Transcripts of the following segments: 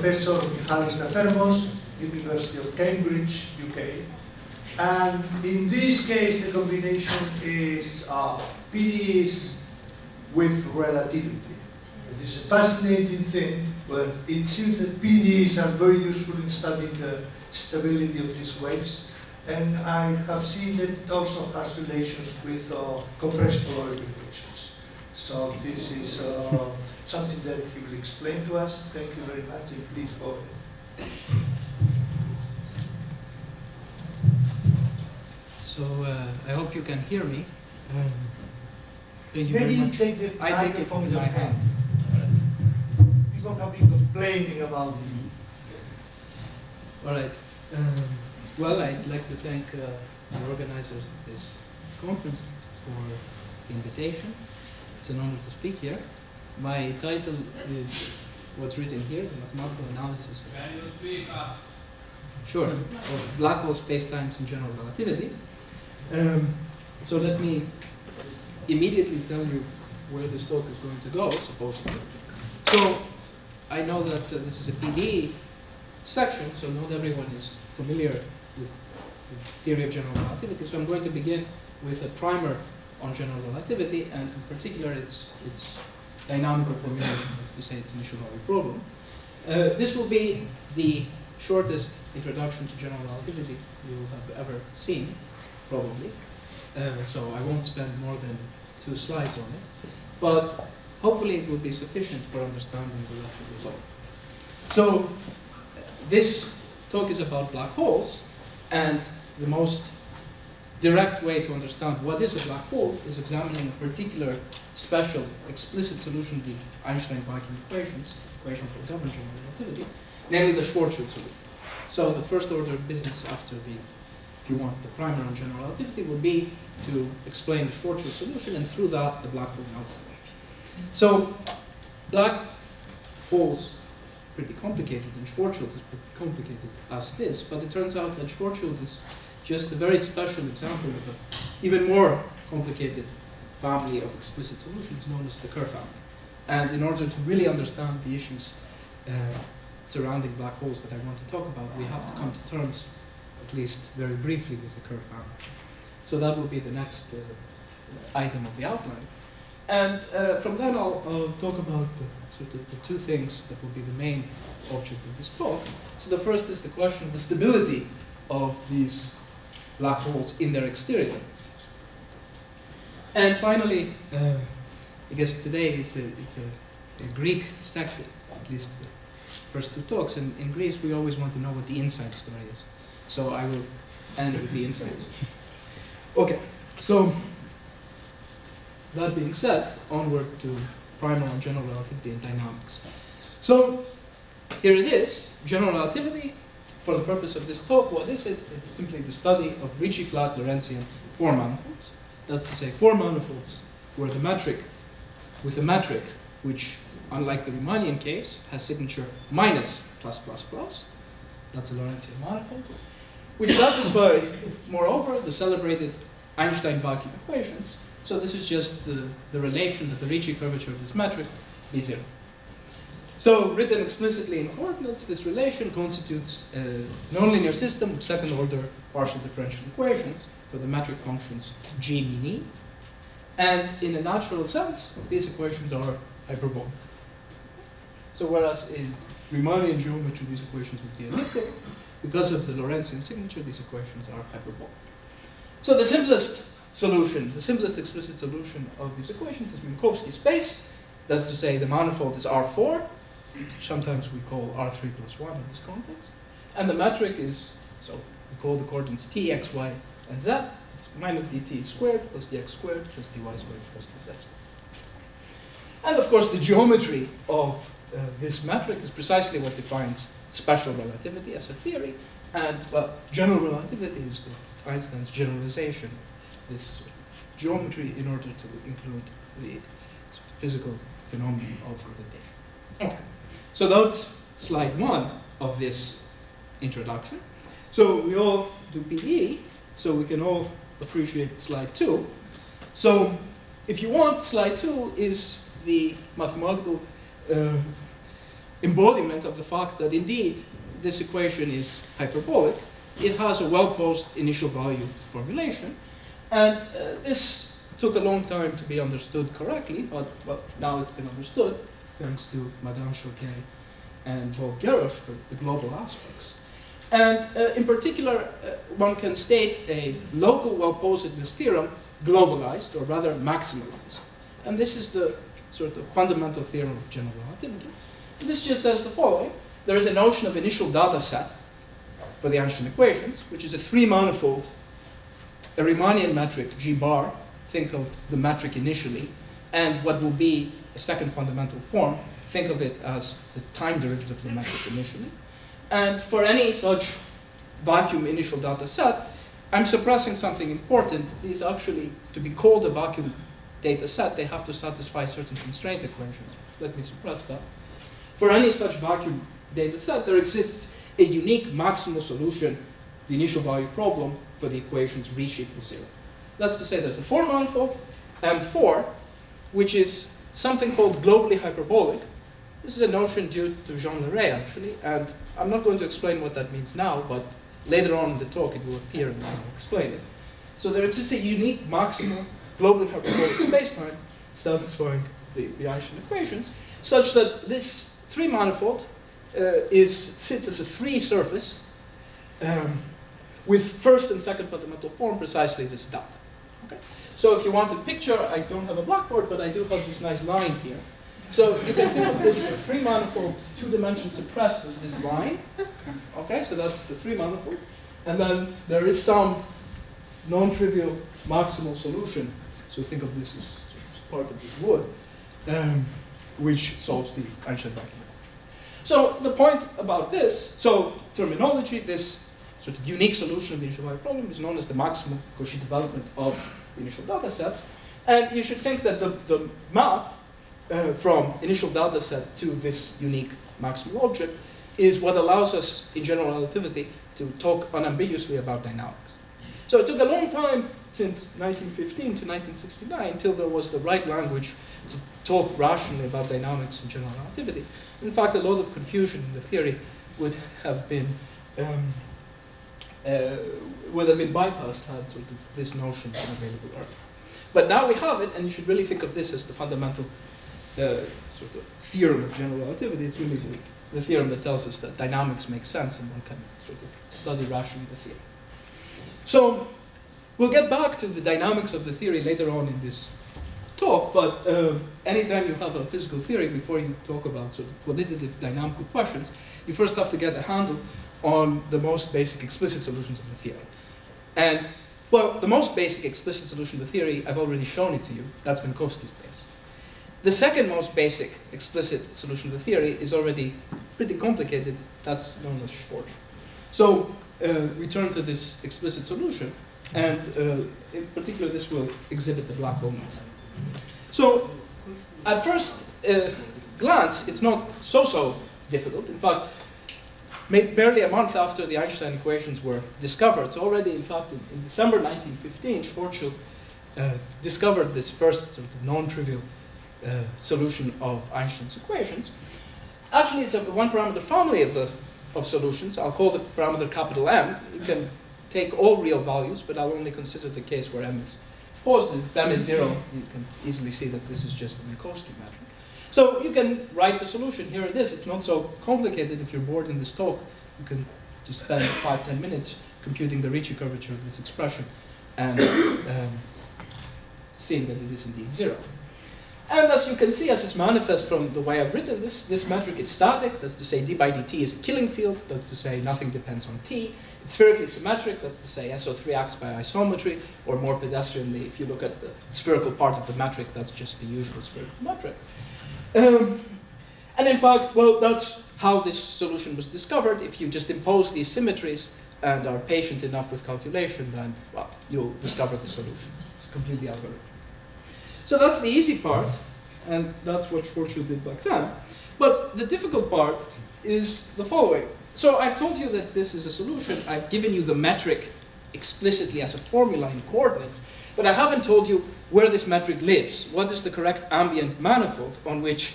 Professor Mihalis Dafermos, University of Cambridge, UK. And in this case, the combination is PDEs with relativity. This is a fascinating thing, but it seems that PDEs are very useful in studying the stability of these waves. And I have seen that it also has relations with compressible oil equations. So this is something that he will explain to us. Thank you very much, and please go ahead. So I hope you can hear me. Thank you very much. Maybe you take the microphone in your hand. You don't have been complaining about me. All right. Well, I'd like to thank the organizers of this conference for the invitation. It's an honor to speak here. My title is what's written here, the mathematical analysis of black hole spacetimes in general relativity. So let me immediately tell you where this talk is going to go, supposedly. So I know that this is a PDE section, so not everyone is familiar with the theory of general relativity. So I'm going to begin with a primer on general relativity, and in particular its dynamical formulation, that's to say its initial value problem. This will be the shortest introduction to general relativity you have ever seen, probably. So I won't spend more than 2 slides on it, but hopefully it will be sufficient for understanding the rest of the talk. So this talk is about black holes, and the most direct way to understand what is a black hole is examining a particular special explicit solution to the Einstein-Whiting equations, equation for governing general relativity, namely the Schwarzschild solution. So the first order of business after the, if you want, the primer on general relativity would be to explain the Schwarzschild solution, and through that the black hole notion. So black holes are pretty complicated, and Schwarzschild is pretty complicated as it is, but it turns out that Schwarzschild is just a very special example of an even more complicated family of explicit solutions known as the Kerr family. And in order to really understand the issues surrounding black holes that I want to talk about, we have to come to terms, at least very briefly, with the Kerr family. So that will be the next item of the outline. And from then I'll talk about the two things that will be the main object of this talk. So the first is the question of the stability of these black holes in their exterior. And finally, I guess today it's a Greek section, at least the first 2 talks, and in Greece we always want to know what the inside story is. So I will end with the insights. Okay, so that being said, onward to primer on general relativity and dynamics. So here it is, general relativity. For the purpose of this talk, what is it? It's simply the study of Ricci flat Lorentzian 4 manifolds. That's to say 4 manifolds where the metric, with a metric which, unlike the Riemannian case, has signature minus plus plus plus. That's a Lorentzian manifold, which satisfy, moreover, the celebrated Einstein vacuum equations. So this is just the relation that the Ricci curvature of this metric is 0. So, written explicitly in coordinates, this relation constitutes a nonlinear system of second-order partial differential equations for the metric functions G mean E. And in a natural sense, these equations are hyperbolic. So, whereas in Riemannian geometry, these equations would be elliptic, because of the Lorentzian signature, these equations are hyperbolic. So, the simplest solution, the simplest explicit solution of these equations is Minkowski space. That's to say the manifold is R4. Sometimes we call R3 plus 1 in this context. And the metric is, so we call the coordinates t, x, y, and z. It's minus dt squared plus dx squared plus dy squared plus dz squared. And of course, the geometry of this metric is precisely what defines special relativity as a theory. And well, general relativity is Einstein's generalization of this sort of geometry in order to include the physical phenomenon of gravitation. Okay. So that's slide 1 of this introduction. So we all do PDE, so we can all appreciate slide 2. So if you want, slide 2 is the mathematical embodiment of the fact that indeed this equation is hyperbolic. It has a well-posed initial value formulation, and this took a long time to be understood correctly, but now it's been understood thanks to Madame Choquet and Paul Geroch for the global aspects. And in particular, one can state a local well-posedness theorem globalized, or rather maximalized. And this is the sort of fundamental theorem of general relativity. And this just says the following. There is a notion of initial data set for the Einstein equations, which is a three-manifold, a Riemannian metric, G bar, think of the metric initially, and what will be a second fundamental form, think of it as the time derivative of the metric initially. And for any such vacuum initial data set, I'm suppressing something important. These actually, to be called a vacuum data set, they have to satisfy certain constraint equations. Let me suppress that. For any such vacuum data set, there exists a unique maximal solution, the initial value problem, for the equations Ricci equals 0. That's to say there's a four-manifold, M4, which is something called globally hyperbolic. This is a notion due to Jean Leray, actually, and I'm not going to explain what that means now, but later on in the talk it will appear and I'll explain it. So there exists a unique maximal globally hyperbolic spacetime satisfying the Einstein equations, such that this three-manifold sits as a free surface with first and second fundamental form precisely this data. Okay? So if you want a picture, I don't have a blackboard, but I do have this nice line here. So you can think of this three-manifold, two-dimension suppressed as this line. Okay, so that's the three-manifold. And then there is some non-trivial maximal solution. So think of this as part of this wood, which solves the Einstein vacuum equation. So the point about this, so terminology, this sort of unique solution of the initial value problem is known as the maximal Cauchy development of the initial data set. And you should think that the map from initial data set to this unique maximal object is what allows us in general relativity to talk unambiguously about dynamics. So it took a long time since 1915 to 1969 until there was the right language to talk rationally about dynamics in general relativity. In fact, a lot of confusion in the theory would have been bypassed had sort of this notion been available earlier. But now we have it, and you should really think of this as the fundamental sort of theorem of general relativity. It's really the theorem that tells us that dynamics makes sense and one can sort of study rationally the theory. So we'll get back to the dynamics of the theory later on in this talk, but anytime you have a physical theory, before you talk about sort of qualitative dynamical questions, you first have to get a handle on the most basic explicit solutions of the theory. And, well, the most basic explicit solution of the theory, I've already shown it to you, that's Minkowski's base. The second most basic explicit solution of the theory is already pretty complicated. That's known as Schwarzschild. So we turn to this explicit solution, and in particular, this will exhibit the black hole notion. So at first glance, it's not so difficult. In fact, barely a month after the Einstein equations were discovered, so already, in fact, in December 1915, Schwarzschild discovered this first sort of non-trivial solution of Einstein's equations. Actually, it's a one-parameter family of solutions. I'll call the parameter capital M. You can take all real values, but I'll only consider the case where M is positive. If M is 0, you can easily see that this is just the Minkowski metric. So you can write the solution. Here it is. It's not so complicated. If you're bored in this talk, you can just spend 5–10 minutes computing the Ricci curvature of this expression and seeing that it is indeed 0. And as you can see, as is manifest from the way I've written this, this metric is static. That's to say d by dt is a killing field. That's to say nothing depends on t. It's spherically symmetric. That's to say SO3 acts by isometry. Or more pedestrianly, if you look at the spherical part of the metric, that's just the usual spherical metric. And in fact, well, that's how this solution was discovered. If you just impose these symmetries and are patient enough with calculation, then, well, you'll discover the solution. It's completely algorithmic. So that's the easy part, and that's what Schwarzschild did back then. But the difficult part is the following. So I've told you that this is a solution. I've given you the metric explicitly as a formula in coordinates, but I haven't told you where this metric lives. What is the correct ambient manifold on which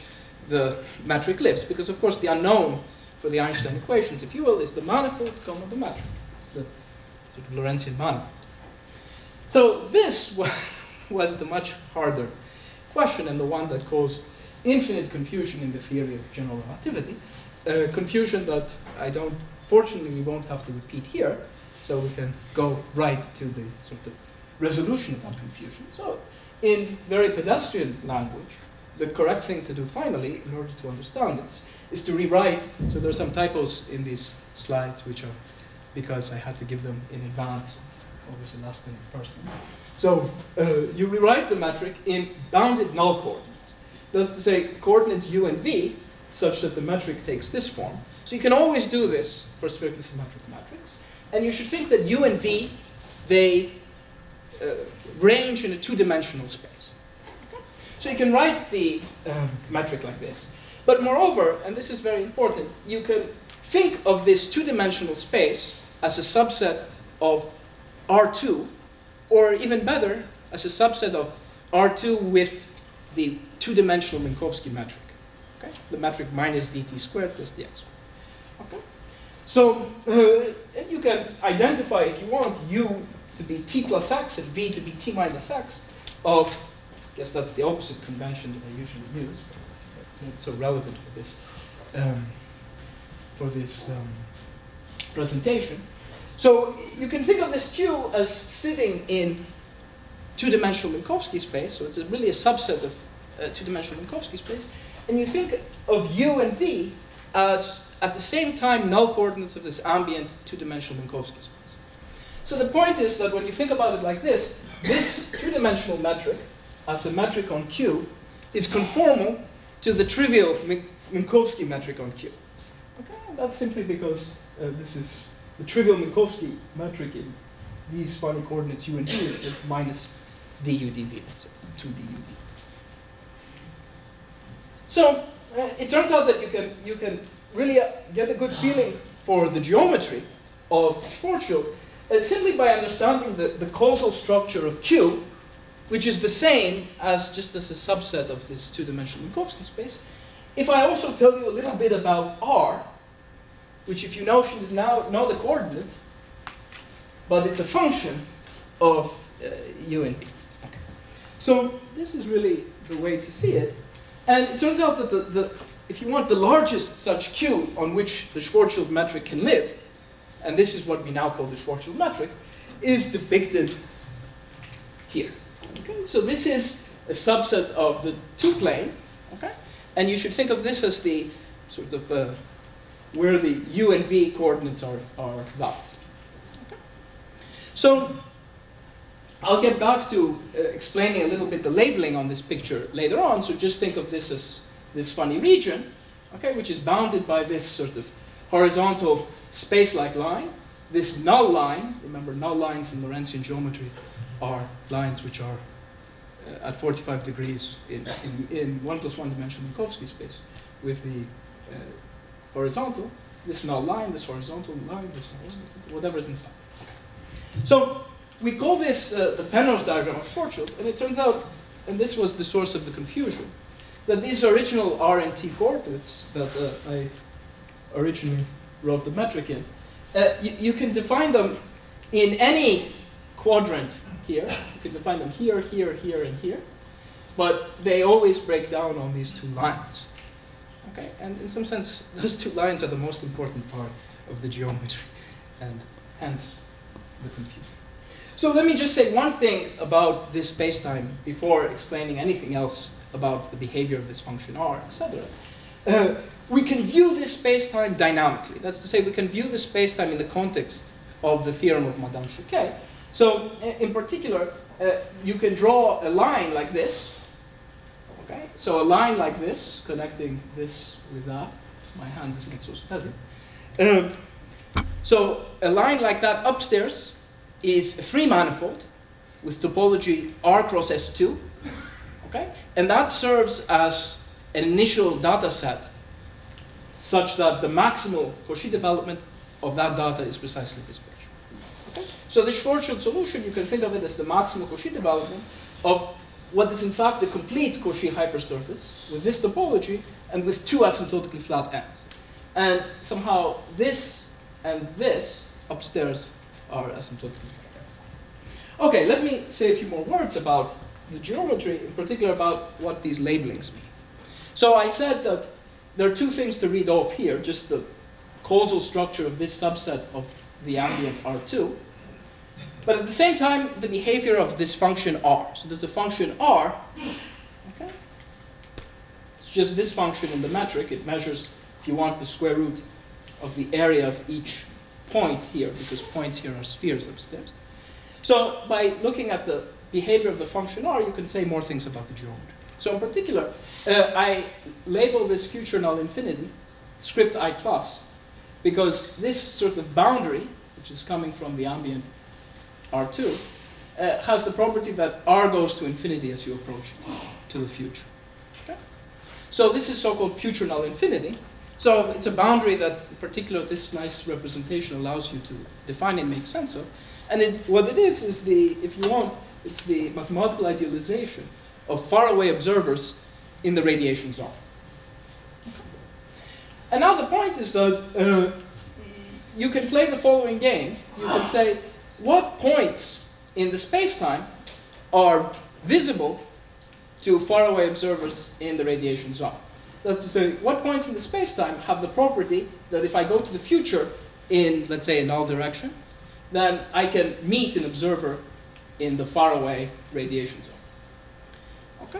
the metric lifts, because of course the unknown for the Einstein equations, if you will, is the manifold comma the metric. It's the sort of Lorentzian manifold. So this was the much harder question, and the one that caused infinite confusion in the theory of general relativity, confusion that fortunately we won't have to repeat here, so we can go right to the sort of resolution of that confusion. So in very pedestrian language, the correct thing to do finally, in order to understand this, is to rewrite. So there are some typos in these slides, which are because I had to give them in advance, always a last minute person. So you rewrite the metric in bounded null coordinates. That's to say, coordinates u and v, such that the metric takes this form. So you can always do this for strictly symmetric metrics. And you should think that u and v, they range in a two-dimensional space. So you can write the metric like this. But moreover, and this is very important, you can think of this two-dimensional space as a subset of R2, or even better, as a subset of R2 with the two-dimensional Minkowski metric. Okay? The metric minus dt squared plus dx squared. Okay? So you can identify, if you want, u to be t plus x and v to be t minus x of, I guess that's the opposite convention that I usually use, but it's not so relevant for this presentation. So you can think of this Q as sitting in two-dimensional Minkowski space, so it's really a subset of two-dimensional Minkowski space, and you think of u and v as, at the same time, null coordinates of this ambient two-dimensional Minkowski space. So the point is that when you think about it like this, this two-dimensional metric as a metric on Q is conformal to the trivial Minkowski metric on Q. Okay, and that's simply because this is the trivial Minkowski metric in these funny coordinates u and v, is just minus du dv, that's it, 2du. So it turns out that you can really get a good feeling for the geometry of Schwarzschild simply by understanding the causal structure of Q, which is the same as just as a subset of this two-dimensional Minkowski space. If I also tell you a little bit about R, which if you notion is now not a coordinate, but it's a function of u and v. Okay. So this is really the way to see it. And it turns out that if you want the largest such Q on which the Schwarzschild metric can live, and this is what we now call the Schwarzschild metric, is depicted here. Okay? So this is a subset of the two-plane, okay? And you should think of this as the sort of where the u and v coordinates are valid. Okay? So I'll get back to explaining a little bit the labeling on this picture later on, so just think of this as this funny region, okay, which is bounded by this sort of horizontal space-like line, this null line. Remember, null lines in Lorentzian geometry are lines which are at 45 degrees in 1 plus 1 dimensional Minkowski space with the horizontal, this null line, this horizontal line, this null line, whatever is inside. So we call this the Penrose diagram of Schwarzschild, and it turns out, and this was the source of the confusion, that these original R and T coordinates that I originally wrote the metric in, you can define them in any quadrant here. You can define them here, here, here, and here. But they always break down on these two lines. Okay, and in some sense, those two lines are the most important part of the geometry, and hence the confusion. So let me just say one thing about this space-time before explaining anything else about the behavior of this function R, etc. We can view this space-time dynamically. That's to say, we can view the space-time in the context of the theorem of Madame Choquet. So in particular, you can draw a line like this. Okay? So a line like this, connecting this with that. My hand is not so steady. So a line like that upstairs is a free manifold with topology R cross S2. Okay? And that serves as an initial data set such that the maximal Cauchy development of that data is precisely this picture. Okay? So the Schwarzschild solution, you can think of it as the maximal Cauchy development of what is in fact the complete Cauchy hypersurface with this topology and with two asymptotically flat ends. And somehow this and this upstairs are asymptotically flat ends. Okay, let me say a few more words about the geometry, in particular about what these labelings mean. So I said that there are two things to read off here, just the causal structure of this subset of the ambient R2, but at the same time, the behavior of this function R. So there's a function R, okay? It's just this function in the metric. It measures, if you want, the square root of the area of each point here, because points here are spheres upstairs. So by looking at the behavior of the function R, you can say more things about the geometry. So in particular, I label this future null infinity script I plus, because this sort of boundary, which is coming from the ambient R2, has the property that R goes to infinity as you approach to the future. Okay? So this is so-called future null infinity. So it's a boundary that, in particular, this nice representation allows you to define and make sense of. And what it is the, if you want, it's the mathematical idealization of faraway observers in the radiation zone. And now the point is that you can play the following game. You can say, what points in the space-time are visible to faraway observers in the radiation zone? That's to say, what points in the space-time have the property that if I go to the future in, let's say, a null direction, then I can meet an observer in the faraway radiation zone. Okay?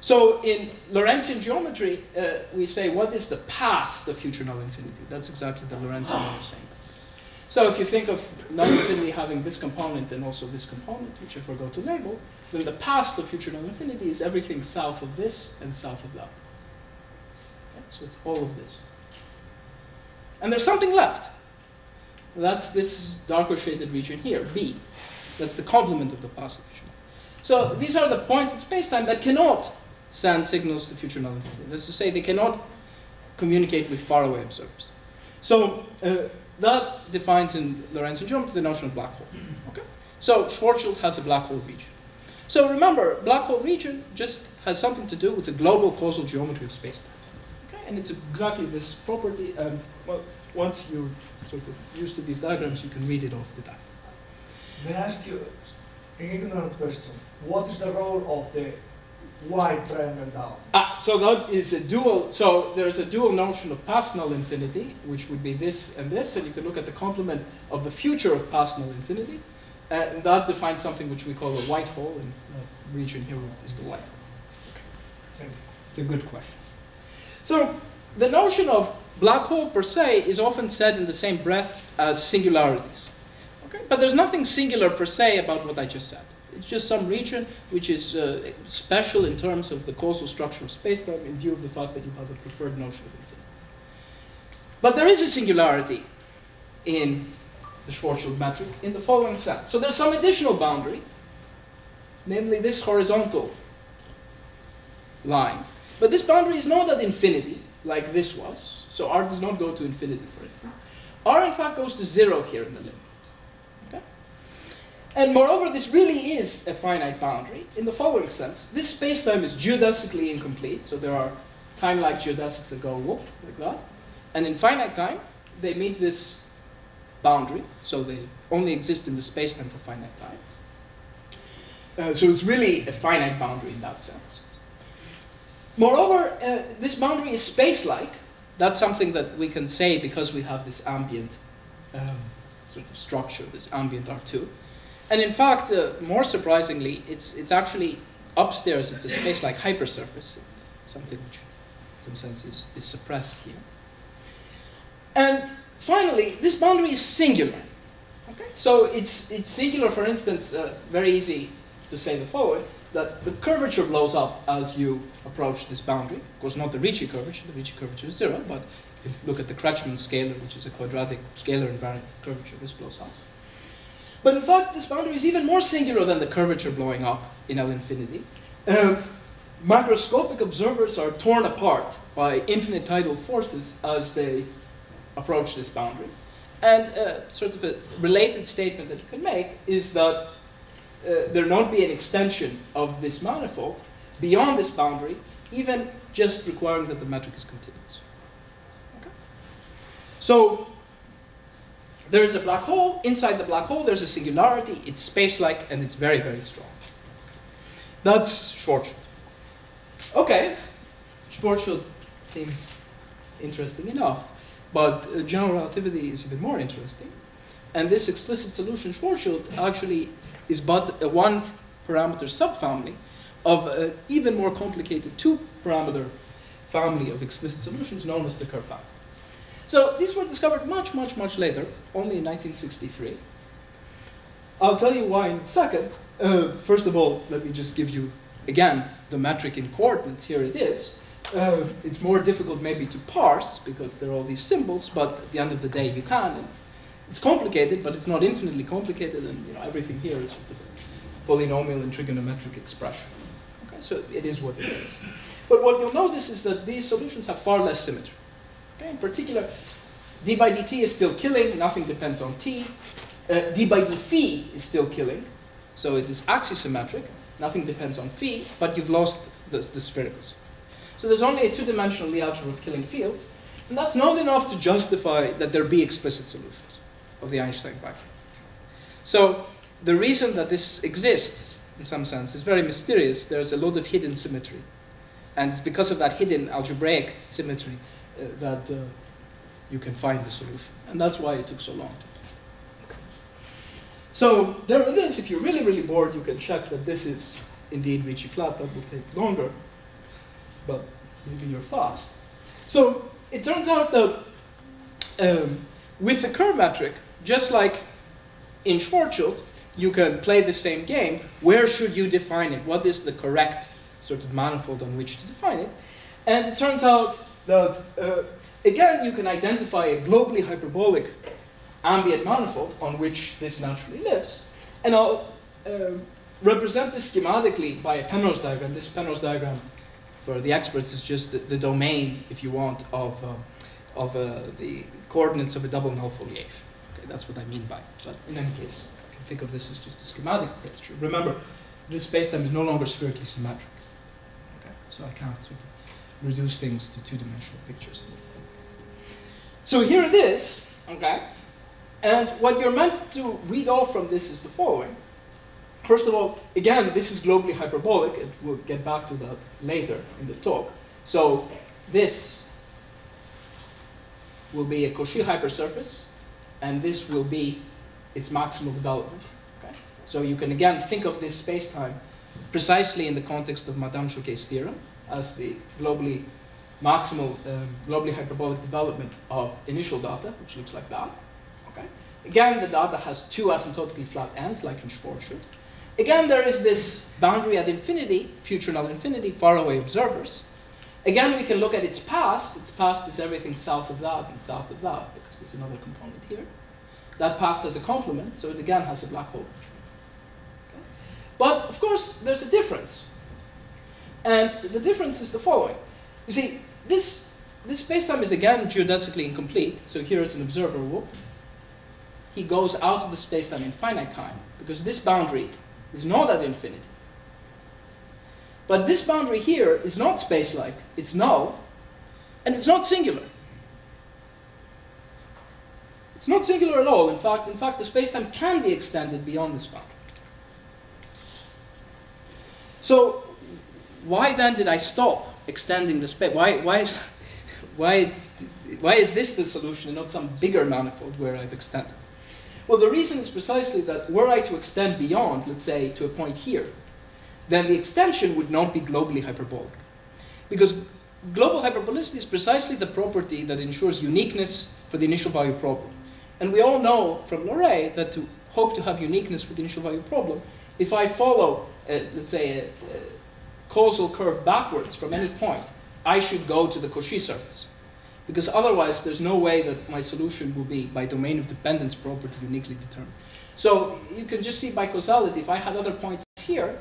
So in Lorentzian geometry, we say, what is the past of future null infinity? That's exactly the Lorentzian way of saying it. So if you think of null infinity having this component and also this component, which I forgot to label, then the past of future null infinity is everything south of this and south of that. Okay? So it's all of this. And there's something left. That's this darker shaded region here, B. That's the complement of the past of future null. So these are the points in space-time that cannot send signals to future null infinity. That's to say, they cannot communicate with faraway observers. So that defines in Lorentzian geometry the notion of black hole. Okay? So Schwarzschild has a black hole region. So remember, black hole region just has something to do with the global causal geometry of space-time. Okay? And it's exactly this property. And well, once you're sort of used to these diagrams, you can read it off the diagram. May I ask you an ignorant question? What is the role of the white triangle down? So that is a dual. So there's a dual notion of past null infinity, which would be this and this, and you can look at the complement of the future of past null infinity, and that defines something which we call a white hole, and that region here is the white hole. Okay. Thank you. It's a good question. So the notion of black hole per se is often said in the same breath as singularities. Okay? But there's nothing singular per se about what I just said. It's just some region which is special in terms of the causal structure of space-time in view of the fact that you have a preferred notion of infinity. But there is a singularity in the Schwarzschild metric in the following sense. So there's some additional boundary, namely this horizontal line. But this boundary is not at infinity, like this was. So R does not go to infinity, for instance. R, in fact, goes to zero here in the limit. And moreover, this really is a finite boundary in the following sense. This space-time is geodesically incomplete, so there are time-like geodesics that go whoop, like that. And in finite time, they meet this boundary, so they only exist in the space-time for finite time. So it's really a finite boundary in that sense. Moreover, this boundary is space-like. That's something that we can say because we have this ambient sort of structure, this ambient R2. And in fact, more surprisingly, it's actually upstairs, it's a space-like hypersurface, something which in some sense is suppressed here. And finally, this boundary is singular. Okay? So it's singular, for instance, very easy to say the following, that the curvature blows up as you approach this boundary. Of course, not the Ricci curvature, the Ricci curvature is zero, but if you look at the Kretschmann scalar, which is a quadratic scalar invariant curvature, this blows up. But in fact, this boundary is even more singular than the curvature blowing up in L infinity. Macroscopic observers are torn apart by infinite tidal forces as they approach this boundary. And sort of a related statement that you can make is that there not be an extension of this manifold beyond this boundary even just requiring that the metric is continuous. Okay? So there is a black hole. Inside the black hole, there's a singularity. It's space-like, and it's very, very strong. That's Schwarzschild. Okay, Schwarzschild seems interesting enough, but general relativity is even more interesting. And this explicit solution, Schwarzschild, actually is but a one-parameter subfamily of an even more complicated two-parameter family of explicit solutions known as the Kerr family. So these were discovered much, much, much later, only in 1963. I'll tell you why in a second. First of all, let me just give you, again, the metric in coordinates. Here it is. It's more difficult maybe to parse because there are all these symbols, but at the end of the day you can. And it's complicated, but it's not infinitely complicated, and you know, everything here is polynomial and trigonometric expression. Okay, so it is what it is. But what you'll notice is that these solutions have far less symmetry. Okay, in particular, d by dt is still killing, nothing depends on t. D by d phi is still killing, so it is axisymmetric, nothing depends on phi, but you've lost the sphericals. So there's only a two-dimensional Lie algebra of killing fields, and that's not enough to justify that there be explicit solutions of the Einstein vacuum. So the reason that this exists, in some sense, is very mysterious. There's a lot of hidden symmetry, and it's because of that hidden algebraic symmetry that you can find the solution, and that's why it took so long to find it. Okay. So there it is. If you're really, really bored, you can check that this is indeed Ricci flat. That will take longer, but you do your fast. So it turns out that with the Kerr metric, just like in Schwarzschild, you can play the same game. Where should you define it? What is the correct sort of manifold on which to define it? And it turns out that, again, you can identify a globally hyperbolic ambient manifold on which this naturally lives. And I'll represent this schematically by a Penrose diagram. This Penrose diagram, for the experts, is just the domain, if you want, of the coordinates of a double null foliation. Okay, that's what I mean by it. But in any case, I can think of this as just a schematic picture. Remember, this spacetime is no longer spherically symmetric. Okay, so I can't sort of reduce things to two-dimensional pictures. So here it is, okay? And what you're meant to read off from this is the following. First of all, again, this is globally hyperbolic, and we'll get back to that later in the talk. So this will be a Cauchy hypersurface, and this will be its maximal development, okay? So you can again think of this spacetime precisely in the context of Madame Choquet's theorem, as the globally maximal, globally hyperbolic development of initial data, which looks like that. Okay? Again, the data has two asymptotically flat ends, like in Schwarzschild. Again, there is this boundary at infinity, future null infinity, faraway observers. Again, we can look at its past. Its past is everything south of that and south of that, because there's another component here. That past has a complement, so it again has a black hole. Okay? But of course, there's a difference. And the difference is the following. You see, this spacetime is again geodesically incomplete. So here is an observer whoop. He goes out of the spacetime in finite time, because this boundary is not at infinity. But this boundary here is not space-like. It's null, and it's not singular. It's not singular at all. In fact, the spacetime can be extended beyond this boundary. So why then did I stop extending the space? Why is this the solution and not some bigger manifold where I've extended? Well, the reason is precisely that were I to extend beyond, let's say, to a point here, then the extension would not be globally hyperbolic. Because global hyperbolicity is precisely the property that ensures uniqueness for the initial value problem. And we all know from Leray that to hope to have uniqueness for the initial value problem, if I follow, let's say, a causal curve backwards from any point, I should go to the Cauchy surface. Because otherwise, there's no way that my solution will be, by domain of dependence property, uniquely determined. So you can just see by causality, if I had other points here,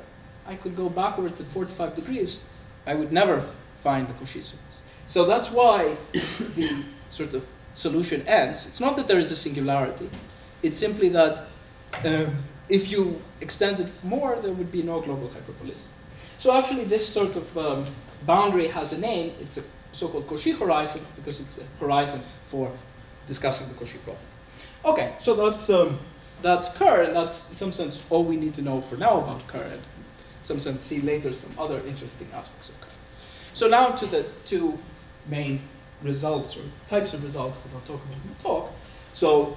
I could go backwards at 45 degrees. I would never find the Cauchy surface. So that's why the sort of solution ends. It's not that there is a singularity. It's simply that if you extend it more, there would be no global hyperbolicity. So actually, this sort of boundary has a name, it's a so-called Cauchy horizon, because it's a horizon for discussing the Cauchy problem. Okay, so that's Kerr, and that's in some sense all we need to know for now about Kerr, and in some sense see later some other interesting aspects of Kerr. So now to the two main results, or types of results that I'll talk about in the talk. So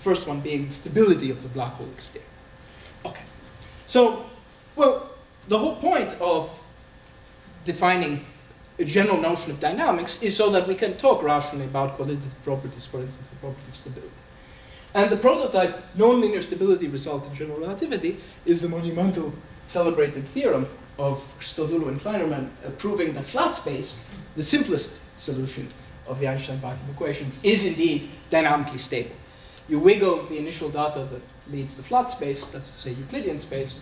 first one being stability of the black hole exterior. Okay, so, well, the whole point of defining a general notion of dynamics is so that we can talk rationally about qualitative properties, for instance, the property of stability. And the prototype nonlinear stability result in general relativity is the monumental celebrated theorem of Christodoulou and Klainerman, proving that flat space, the simplest solution of the Einstein vacuum equations, is indeed dynamically stable. You wiggle the initial data that leads to flat space, that's to say Euclidean space,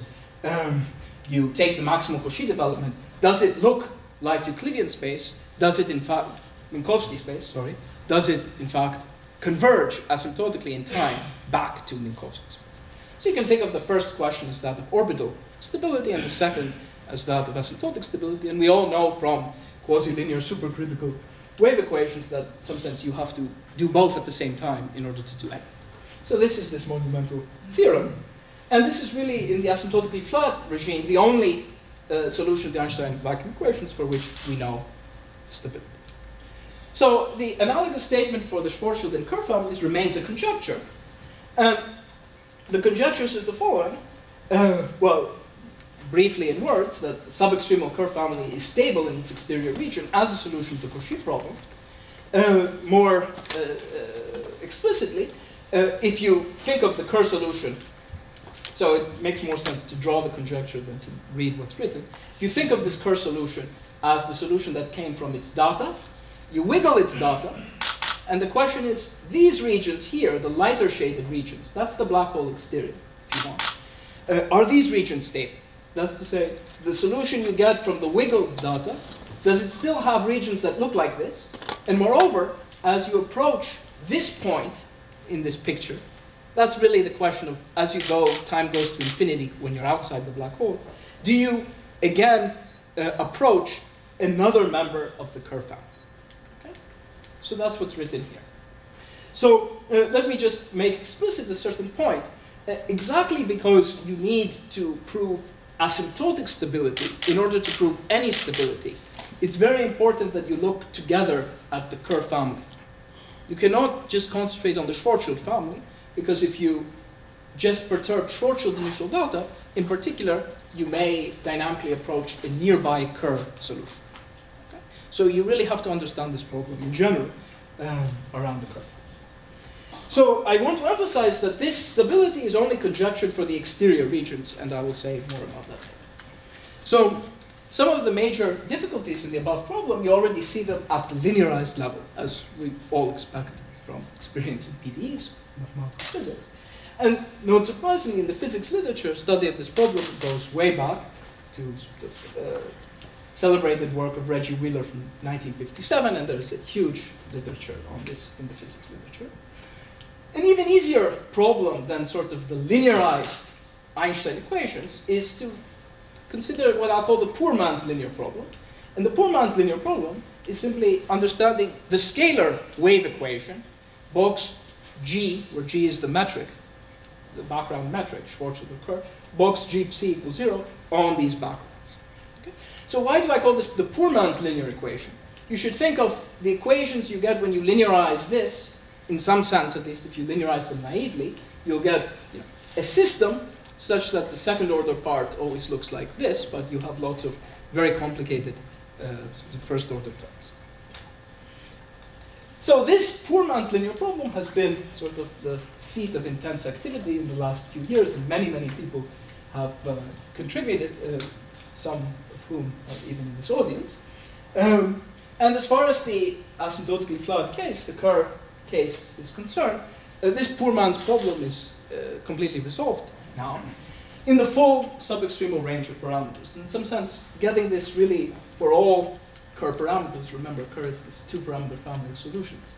you take the maximal Cauchy development. Does it look like Euclidean space? Does it in fact, Minkowski space, sorry, does it in fact converge asymptotically in time back to Minkowski space? So you can think of the first question as that of orbital stability and the second as that of asymptotic stability, and we all know from quasi-linear supercritical wave equations that in some sense you have to do both at the same time in order to do anything. So this is this monumental theorem, and this is really, in the asymptotically flat regime, the only solution to the Einstein vacuum equations for which we know stability. So the analogous statement for the Schwarzschild and Kerr families remains a conjecture. The conjecture is the following, well, briefly in words, that the subextremal Kerr family is stable in its exterior region as a solution to the Cauchy problem. More explicitly, if you think of the Kerr solution, so it makes more sense to draw the conjecture than to read what's written. If you think of this Kerr solution as the solution that came from its data, you wiggle its data, and the question is, these regions here, the lighter shaded regions, that's the black hole exterior, if you want, are these regions stable? That's to say, the solution you get from the wiggled data, does it still have regions that look like this? And moreover, as you approach this point in this picture, that's really the question of, as you go, time goes to infinity when you're outside the black hole, do you again approach another member of the Kerr family? Okay? So that's what's written here. So let me just make explicit a certain point. Exactly because you need to prove asymptotic stability in order to prove any stability, it's very important that you look together at the Kerr family. You cannot just concentrate on the Schwarzschild family, because if you just perturb Schwarzschild initial data, in particular, you may dynamically approach a nearby Kerr solution. Okay? So you really have to understand this problem in general around the Kerr. So I want to emphasize that this stability is only conjectured for the exterior regions, and I will say more about that. So some of the major difficulties in the above problem, you already see them at the linearized level, as we all expect from experience in PDEs, mathematical physics. And not surprisingly, in the physics literature, study of this problem goes way back to celebrated work of Regge Wheeler from 1957, and there is a huge literature on this in the physics literature. An even easier problem than sort of the linearized Einstein equations is to consider what I'll call the poor man's linear problem. And the poor man's linear problem is simply understanding the scalar wave equation, box G, where G is the metric, the background metric, Schwarzschild and Kerr, box G_C equals 0 on these backgrounds. Okay? So why do I call this the poor man's linear equation? You should think of the equations you get when you linearize this. In some sense, at least, if you linearize them naively, you'll get a system such that the second order part always looks like this, but you have lots of very complicated first order terms. So this poor man's linear problem has been sort of the seat of intense activity in the last few years, and many, many people have contributed, some of whom are even in this audience. And as far as the asymptotically flat case, the Kerr case is concerned, this poor man's problem is completely resolved now in the full subextremal range of parameters. In some sense, getting this really for all Kerr parameters, remember Kerr is this two-parameter family of solutions,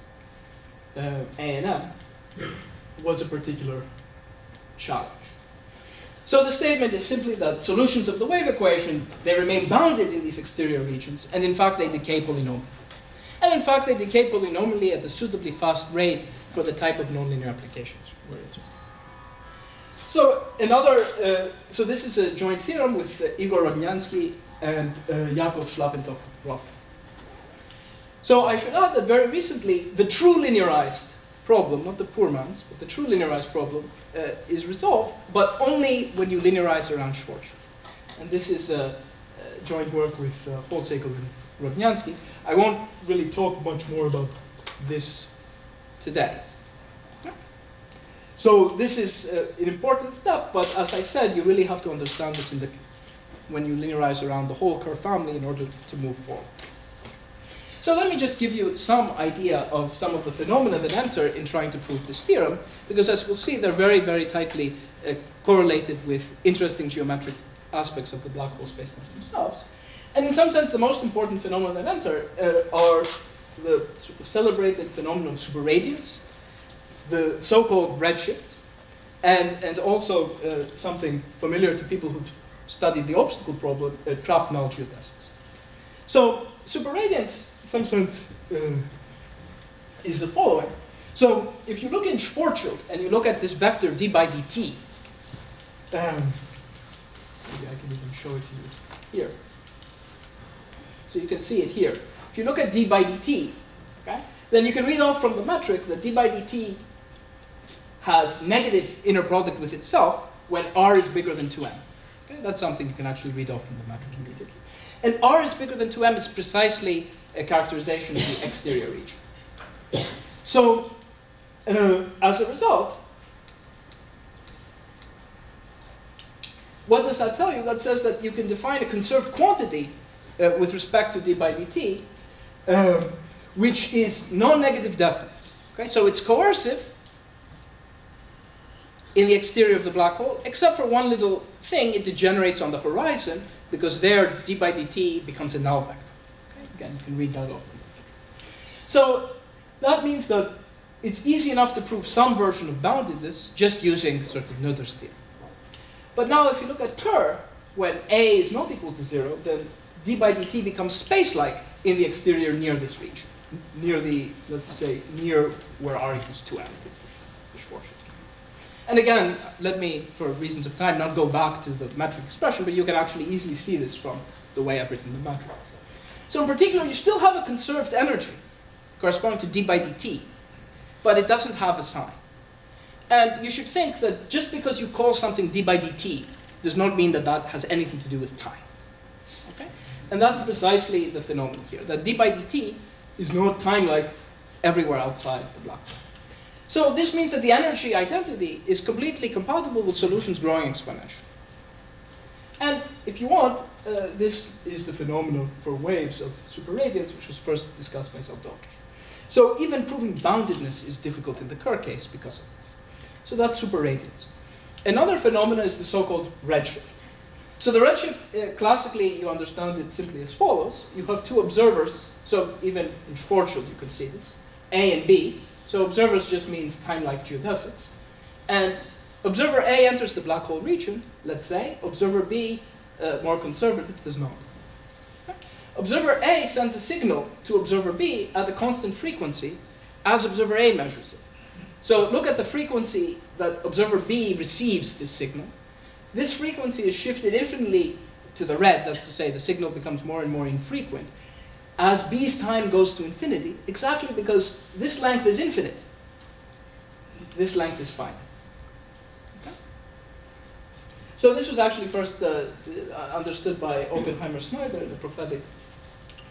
A and M, was a particular challenge. So the statement is simply that solutions of the wave equation, they remain bounded in these exterior regions, and in fact they decay polynomially. And in fact they decay polynomially at a suitably fast rate for the type of nonlinear applications we're interested in. So another, so this is a joint theorem with Igor Rodnianski and Yakov Shlapentokh-Rothman. So I should add that very recently the true linearized problem, not the poor man's, but the true linearized problem is resolved, but only when you linearize around Schwarzschild. And this is a joint work with Paul Seiko and Rodnianski. I won't really talk much more about this today. So this is an important step, but as I said, you really have to understand this in the, when you linearize around the whole Kerr family in order to move forward. So let me just give you some idea of some of the phenomena that enter in trying to prove this theorem, because as we'll see, they're very, very tightly correlated with interesting geometric aspects of the black hole spacetimes themselves. And in some sense, the most important phenomena that enter are the sort of celebrated phenomenon of superradiance, the so-called redshift, and also something familiar to people who've studied the obstacle problem, trapped null geodesics. So superradiance, in some sense, is the following. So if you look in Schwarzschild and you look at this vector d by dt, maybe I can even show it to you here. So you can see it here. If you look at d by dt, okay, then you can read off from the metric that d by dt has negative inner product with itself when r is bigger than 2m. Okay? That's something you can actually read off from the metric immediately. And r is bigger than 2m is precisely a characterization of the exterior region. So, as a result, what does that tell you? That says that you can define a conserved quantity with respect to d by dt, which is non-negative definite. Okay? So it's coercive in the exterior of the black hole, except for one little thing, it degenerates on the horizon, because there d by dt becomes a null vector. Again, you can read that off. So that means that it's easy enough to prove some version of boundedness just using sort of Noether's theorem. But now if you look at Kerr, when A is not equal to 0, then d by dt becomes space-like in the exterior near this region, near the, let's say, near where r equals 2m, it's the Schwarzschild. And again, let me, for reasons of time, not go back to the metric expression, but you can actually easily see this from the way I've written the metric. So in particular, you still have a conserved energy corresponding to d by dt, but it doesn't have a sign. And you should think that just because you call something d by dt does not mean that that has anything to do with time. Okay? And that's precisely the phenomenon here, that d by dt is not time-like everywhere outside the black hole. So this means that the energy identity is completely compatible with solutions growing exponentially. And if you want, this is the phenomenon for waves of superradiance, which was first discussed by Zeldovich. So even proving boundedness is difficult in the Kerr case because of this. So that's superradiance. Another phenomenon is the so-called redshift. So the redshift, classically, you understand it simply as follows. You have two observers. So even in Schwarzschild, you can see this, A and B. So observers just means time-like geodesics. And observer A enters the black hole region, let's say. Observer B, more conservative, does not. Okay. Observer A sends a signal to observer B at a constant frequency as observer A measures it. So look at the frequency that observer B receives this signal. This frequency is shifted infinitely to the red, that's to say the signal becomes more and more infrequent, as B's time goes to infinity, exactly because this length is infinite. This length is finite. So this was actually first understood by Oppenheimer-Snyder in the prophetic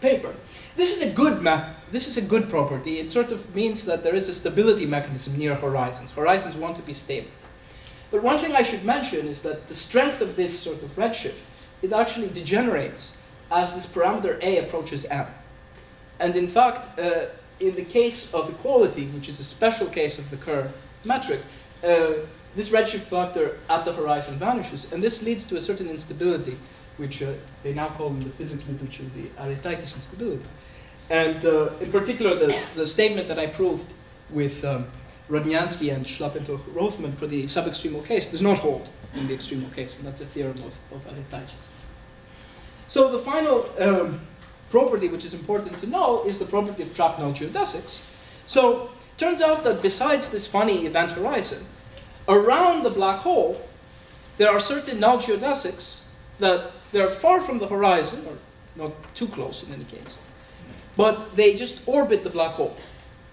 paper. This is a good map. This is a good property. It sort of means that there is a stability mechanism near horizons. Horizons want to be stable. But one thing I should mention is that the strength of this sort of redshift, it actually degenerates as this parameter A approaches M. And in fact, in the case of equality, which is a special case of the Kerr metric, this redshift factor at the horizon vanishes, and this leads to a certain instability, which they now call in the physics literature the Aretakis instability. And in particular, the statement that I proved with Rodnianski and Shlapentokh-Rothman for the subextremal case does not hold in the extremal case, and that's a theorem of Aretakis. So the final property, which is important to know, is the property of trap node geodesics. So turns out that besides this funny event horizon, around the black hole, there are certain null geodesics that they're far from the horizon, or not too close in any case, but they just orbit the black hole.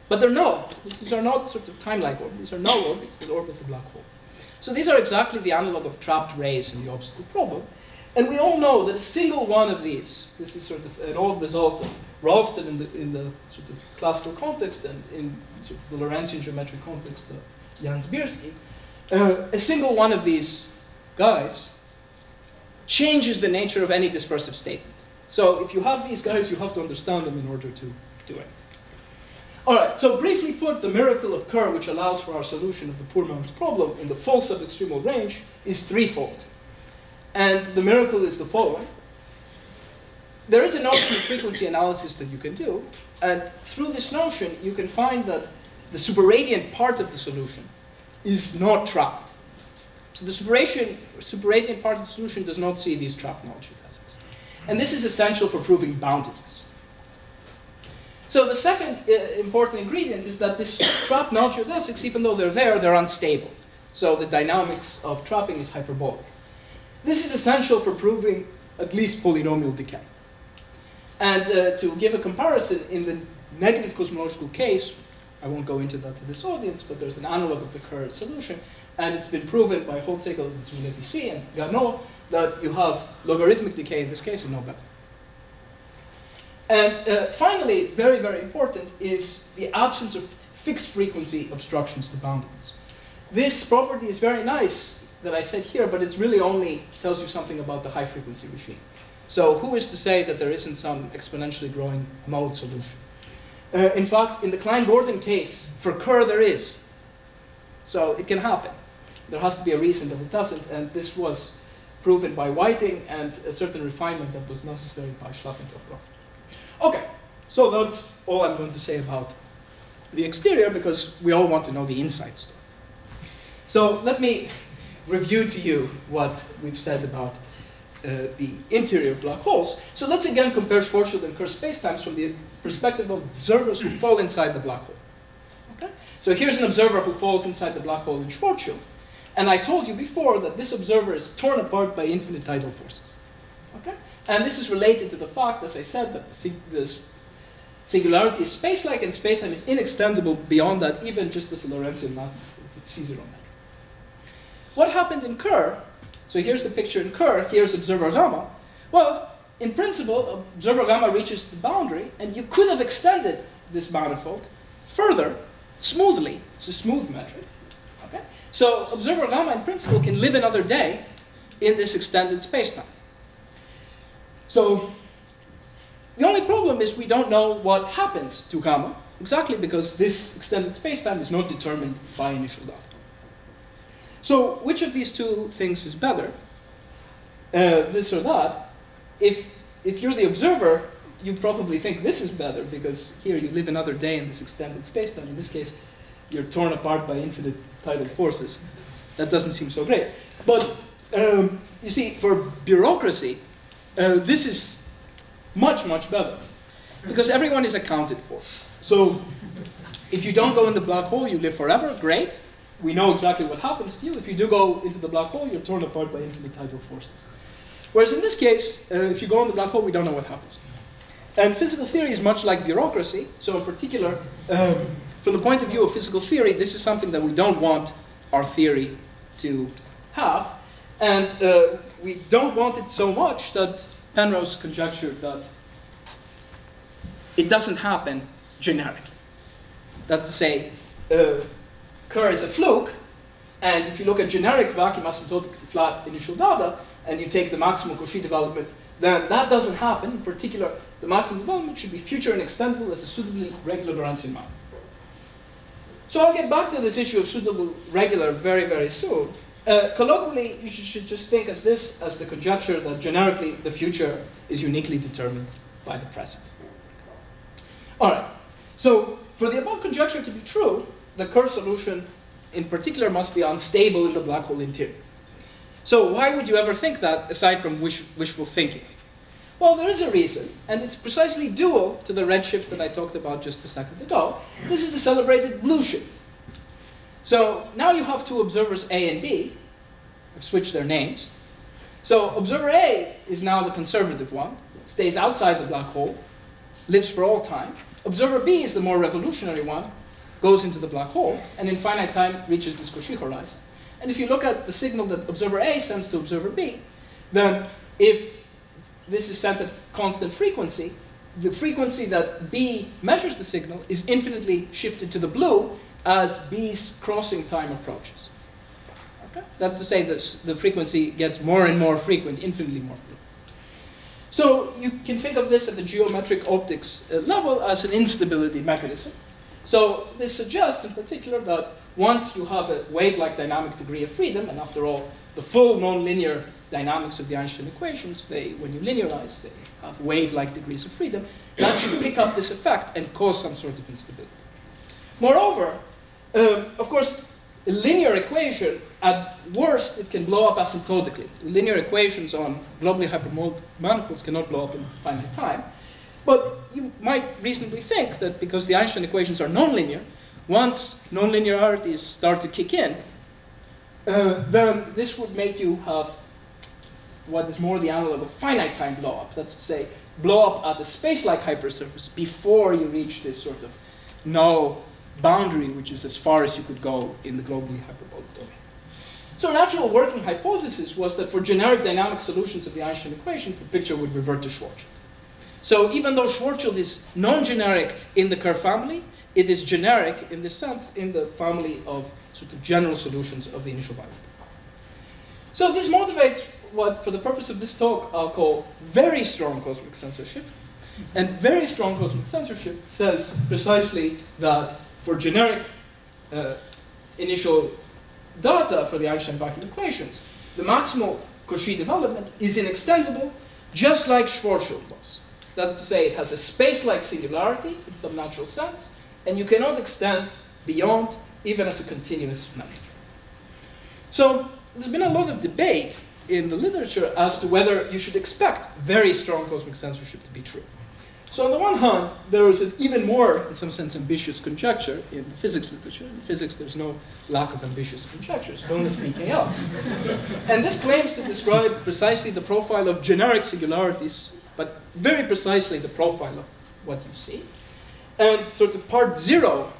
But they're null. These are not sort of time-like orbits. These are null orbits that orbit the black hole. So these are exactly the analog of trapped rays in the obstacle problem. And we all know that a single one of these, this is sort of an old result of Ralston in the sort of classical context and in sort of the Lorentzian geometric context of Jan Sbierski, a single one of these guys changes the nature of any dispersive statement. So if you have these guys, you have to understand them in order to do it. All right, so briefly put, the miracle of Kerr, which allows for our solution of the Pullman's problem in the full subextremal range, is threefold. And the miracle is the following. There is a notion of frequency analysis that you can do, and through this notion, you can find that the superradiant part of the solution is not trapped. So the superradiant part of the solution does not see these trapped null geodesics. And this is essential for proving boundedness. So the second important ingredient is that these trapped null geodesics, even though they're there, they're unstable. So the dynamics of trapping is hyperbolic. This is essential for proving at least polynomial decay. And to give a comparison, in the negative cosmological case, I won't go into that to this audience, but there's an analog of the Kerr solution, and it's been proven by Holzegel and Zvilevici and Garnot that you have logarithmic decay in this case and no better. And finally, very, very important is the absence of fixed frequency obstructions to boundaries. This property is very nice that I said here, but it really only tells you something about the high frequency regime. So who is to say that there isn't some exponentially growing mode solution? In fact, in the Klein-Gordon case, for Kerr there is. So it can happen. There has to be a reason that it doesn't, and this was proven by Whiting and a certain refinement that was necessary by Schlappentopf-Gordon. Okay, so that's all I'm going to say about the exterior, because we all want to know the inside story. So let me review to you what we've said about the interior of black holes. So let's again compare Schwarzschild and Kerr spacetimes from the perspective of observers who fall inside the black hole. Okay? So here's an observer who falls inside the black hole in Schwarzschild. And I told you before that this observer is torn apart by infinitidal forces. Okay? And this is related to the fact, as I said, that the singularity is space-like, and space-time is inextendable beyond that, even just as a Lorentzian matrix with C0 matrix. What happened in Kerr? So here's the picture in Kerr, here's observer gamma. Well, in principle, observer gamma reaches the boundary, and you could have extended this manifold further, smoothly. It's a smooth metric. Okay? So observer gamma, in principle, can live another day in this extended space-time. So the only problem is we don't know what happens to gamma, exactly because this extended space-time is not determined by initial data. So which of these two things is better, this or that? If you're the observer, you probably think this is better, because here you live another day in this extended space-time. In this case, you're torn apart by infinitidal forces. That doesn't seem so great. But you see, for bureaucracy, this is much, much better, because everyone is accounted for. So if you don't go in the black hole, you live forever, great. We know exactly what happens to you. If you do go into the black hole, you're torn apart by infinitidal forces. Whereas in this case, if you go in the black hole, we don't know what happens. And physical theory is much like bureaucracy. So in particular, from the point of view of physical theory, this is something that we don't want our theory to have. And we don't want it so much that Penrose conjectured that it doesn't happen generically. That's to say, Kerr is a fluke, and if you look at generic vacuum asymptotically flat initial data, and you take the maximum Cauchy development, then that doesn't happen. In particular, the maximum development should be future and extendable as a suitably regular Lorentzian map. So I'll get back to this issue of suitable regular very, very soon. Colloquially, you should just think as this, as the conjecture that generically the future is uniquely determined by the present. All right, so for the above conjecture to be true, the Kerr solution in particular must be unstable in the black hole interior. So why would you ever think that, aside from wishful thinking? Well, there is a reason, and it's precisely dual to the red shift that I talked about just a second ago. This is the celebrated blue shift. So now you have two observers A and B. I've switched their names. So observer A is now the conservative one, stays outside the black hole, lives for all time. Observer B is the more revolutionary one, goes into the black hole, and in finite time reaches this Cauchy horizon. And if you look at the signal that observer A sends to observer B, then if this is sent at constant frequency, the frequency that B measures the signal is infinitely shifted to the blue as B's crossing time approaches. Okay? That's to say that the frequency gets more and more frequent, infinitely more frequent. So you can think of this at the geometric optics level as an instability mechanism. So this suggests, in particular, that once you have a wave-like dynamic degree of freedom, and after all, the full nonlinear dynamics of the Einstein equations, when you linearize, they have wave-like degrees of freedom, that should pick up this effect and cause some sort of instability. Moreover, of course, a linear equation, at worst, it can blow up asymptotically. Linear equations on globally hypermodal manifolds cannot blow up in finite time. But you might reasonably think that because the Einstein equations are nonlinear, once nonlinearities start to kick in, then this would make you have what is more the analog of finite time blow up. That's to say, blow up at a space-like hypersurface before you reach this sort of no boundary, which is as far as you could go in the globally hyperbolic domain. So an actual working hypothesis was that for generic dynamic solutions of the Einstein equations, the picture would revert to Schwarzschild. So even though Schwarzschild is non-generic in the Kerr family, it is generic in this sense in the family of sort of general solutions of the initial boundary. So this motivates what, for the purpose of this talk, I'll call very strong cosmic censorship. And very strong cosmic censorship says precisely that for generic initial data for the Einstein vacuum equations, the maximal Cauchy development is inextendable, just like Schwarzschild was. That's to say, it has a space-like singularity in some natural sense, and you cannot extend beyond even as a continuous matter. So there's been a lot of debate in the literature as to whether you should expect very strong cosmic censorship to be true. So on the one hand, there is an even more, in some sense, ambitious conjecture in the physics literature. In physics, there's no lack of ambitious conjectures, don't speak chaos. And this claims to describe precisely the profile of generic singularities, but very precisely the profile of what you see. And sort of part zero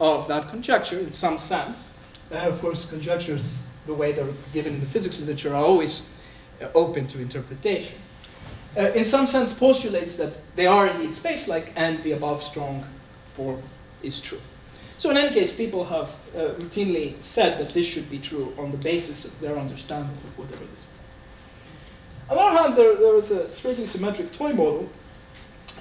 of that conjecture, in some sense, of course, conjectures, the way they're given in the physics literature, are always open to interpretation. In some sense, postulates that they are indeed space-like, and the above strong form is true. So in any case, people have routinely said that this should be true on the basis of their understanding of whatever this means. On the other hand, there is a strictly symmetric toy model,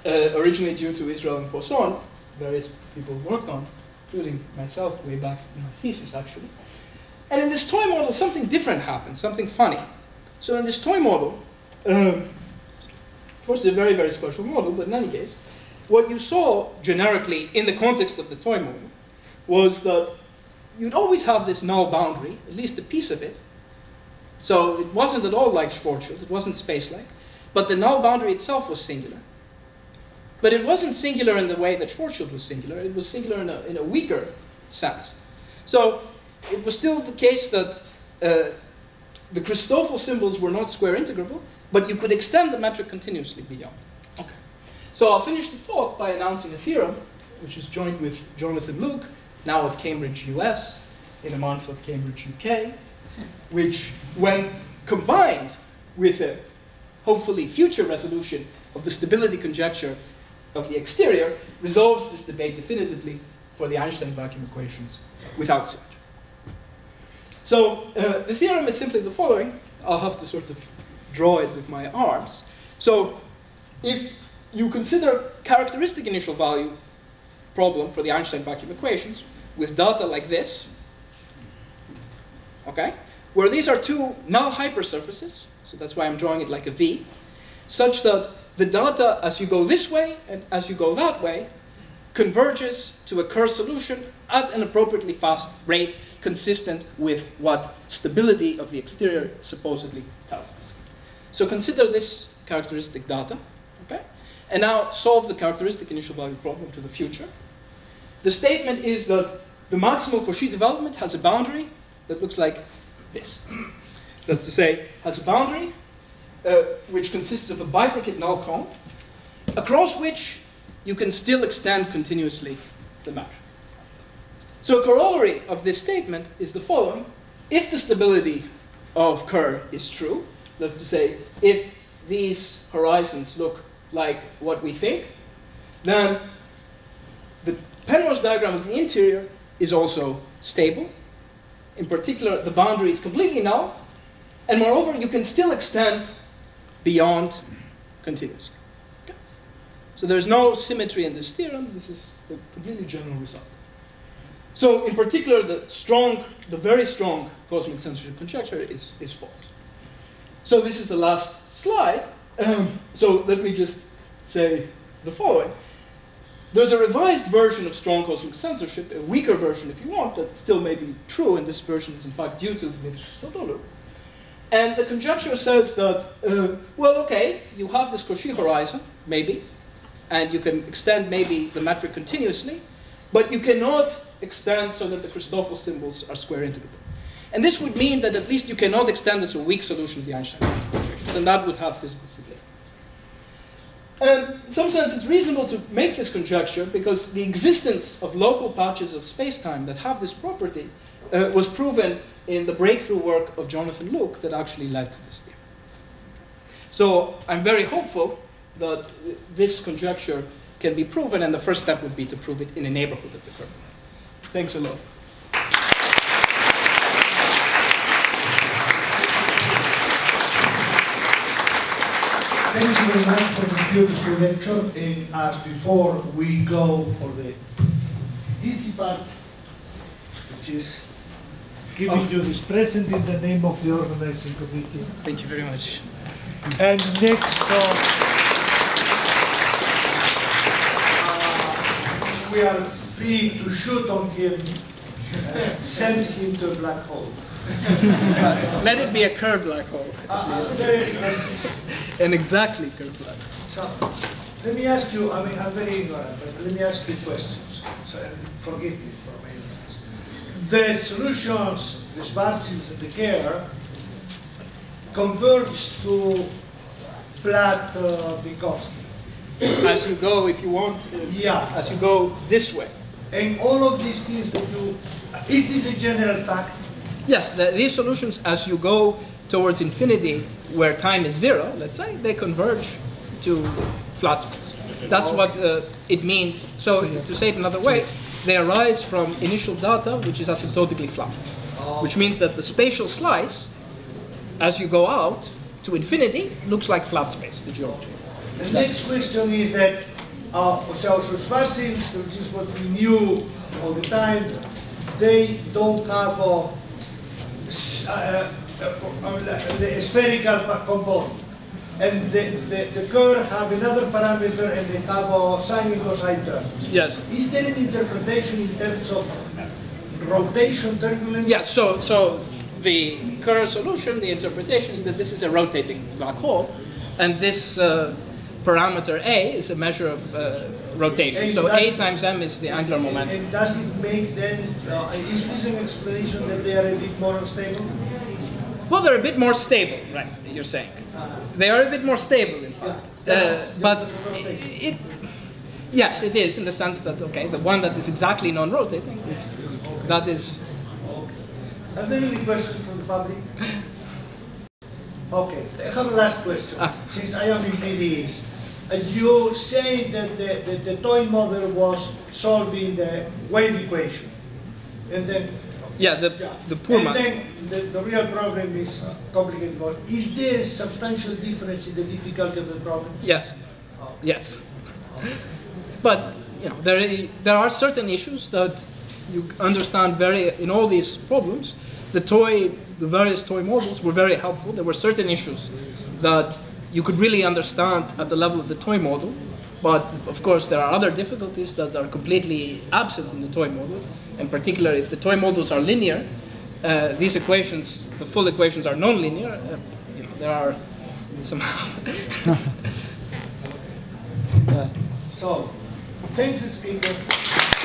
originally due to Israel and Poisson, various people worked on, including myself way back in my thesis, actually. And in this toy model, something different happens, something funny. So in this toy model, of course, it's a very, very special model, but in any case, what you saw generically in the context of the toy model was that you'd always have this null boundary, at least a piece of it. So it wasn't at all like Schwarzschild, it wasn't space-like, but the null boundary itself was singular. But it wasn't singular in the way that Schwarzschild was singular, it was singular in a weaker sense. So it was still the case that the Christodoulou symbols were not square integrable, but you could extend the metric continuously beyond. Okay. So I'll finish the talk by announcing a theorem, which is joined with Jonathan Luke, now of Cambridge, US, in a month of Cambridge, UK, which, when combined with a hopefully future resolution of the stability conjecture of the exterior, resolves this debate definitively for the Einstein vacuum equations without search. So the theorem is simply the following. I'll have to sort of draw it with my arms. So if you consider characteristic initial value problem for the Einstein vacuum equations with data like this, okay, where these are two null hypersurfaces, so that's why I'm drawing it like a V, such that the data as you go this way and as you go that way converges to a Kerr solution at an appropriately fast rate, consistent with what stability of the exterior supposedly tells us. So consider this characteristic data, okay? And now solve the characteristic initial value problem to the future. The statement is that the maximal Cauchy development has a boundary that looks like this. That's to say, has a boundary which consists of a bifurcate null cone, across which you can still extend continuously the matter. So a corollary of this statement is the following. If the stability of Kerr is true, that's to say, if these horizons look like what we think, then the Penrose diagram of the interior is also stable. In particular, the boundary is completely null, and moreover, you can still extend beyond continuously. Okay? So there's no symmetry in this theorem. This is a completely general result. So in particular, the very strong cosmic censorship conjecture is false. So this is the last slide. So let me just say the following. There's a revised version of strong cosmic censorship, a weaker version if you want, that still may be true, and this version is in fact due to Christodoulou. And the conjecture says that, well, okay, you have this Cauchy horizon, maybe, and you can extend maybe the metric continuously, but you cannot extend so that the Christoffel symbols are square integrable. And this would mean that at least you cannot extend as a weak solution of the Einstein equations, and that would have physical significance. And in some sense, it's reasonable to make this conjecture because the existence of local patches of space-time that have this property was proven in the breakthrough work of Jonathan Luke that actually led to this theory. So I'm very hopeful that this conjecture can be proven, and the first step would be to prove it in a neighborhood of the curve. Thanks a lot. Thank you very much for this beautiful lecture. And as before, we go for the easy part, which is giving you this present in the name of the organizing committee. Thank you very much. And next we are free to shoot on him, send him to a black hole. Let it be a Kerr black hole, an exactly Kerr black hole. So, let me ask you, I mean, I'm very ignorant, but let me ask you questions. So, forgive me for my ignorance. The solutions, the Schwarzschild and the Kerr, converge to flat Minkowski. As you go, if you want, yeah. As you go this way. And all of these things that you, is this a general fact? Yes, these solutions, as you go towards infinity, where time is zero, let's say, they converge to flat space. That's what it means. So to say it another way, they arise from initial data, which is asymptotically flat, which means that the spatial slice, as you go out to infinity, looks like flat space, the geometry. The next question is that so Schwarzschild, which is what we knew all the time, they don't have a spherical component. And the curve have another parameter and they have a sine and cosine terms. Yes. Is there an interpretation in terms of rotation turbulence? Yes, so the Kerr solution, the interpretation is that this is a rotating black hole, and this parameter A is a measure of rotation. And so A times M is the angular momentum. And does it make then, is this an explanation that they are a bit more unstable? Well, they're a bit more stable, right, you're saying. They are a bit more stable, in fact. Yeah. But yes, it is, in the sense that, okay, the one that is exactly non-rotating, that is... Are there any questions from the public? Okay, I have a last question, since I am in PDEs. You say that the toy model was solving the wave equation, and then the poor model. And then the real problem is complicated one. Is there substantial difference in the difficulty of the problem? Yes, yes. But you know, there are certain issues that you understand in all these problems. The various toy models were very helpful. There were certain issues that you could really understand at the level of the toy model, But of course there are other difficulties that are completely absent in the toy model, and particularly if the toy models are linear, these equations, the full equations, are non-linear. You know, there are somehow. So, thanks, speaker.